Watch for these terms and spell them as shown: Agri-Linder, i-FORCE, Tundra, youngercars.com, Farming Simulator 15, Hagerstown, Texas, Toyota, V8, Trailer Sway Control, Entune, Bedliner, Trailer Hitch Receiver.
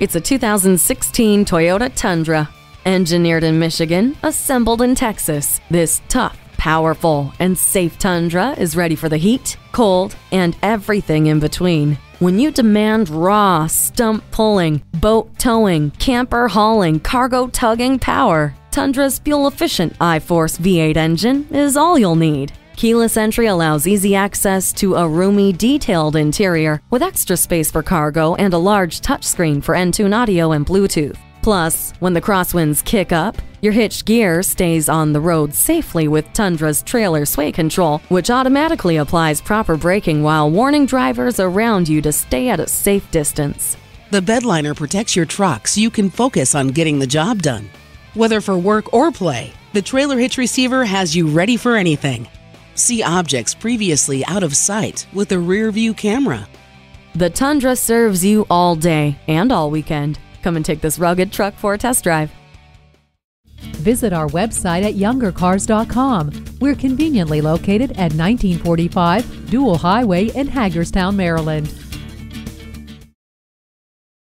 It's a 2016 Toyota Tundra. Engineered in Michigan, assembled in Texas, this tough, powerful, and safe Tundra is ready for the heat, cold, and everything in between. When you demand raw, stump pulling, boat towing, camper hauling, cargo tugging power, Tundra's fuel-efficient i-FORCE V8 engine is all you'll need. Keyless entry allows easy access to a roomy, detailed interior with extra space for cargo and a large touchscreen for Entune audio and Bluetooth. Plus, when the crosswinds kick up, your hitched gear stays on the road safely with Tundra's Trailer Sway Control, which automatically applies proper braking while warning drivers around you to stay at a safe distance. The Bedliner protects your truck so you can focus on getting the job done. Whether for work or play, the Trailer Hitch Receiver has you ready for anything. See objects previously out of sight with a rear-view camera. The Tundra serves you all day and all weekend. Come and take this rugged truck for a test drive. Visit our website at youngercars.com. We're conveniently located at 1945 Dual Highway in Hagerstown, Maryland.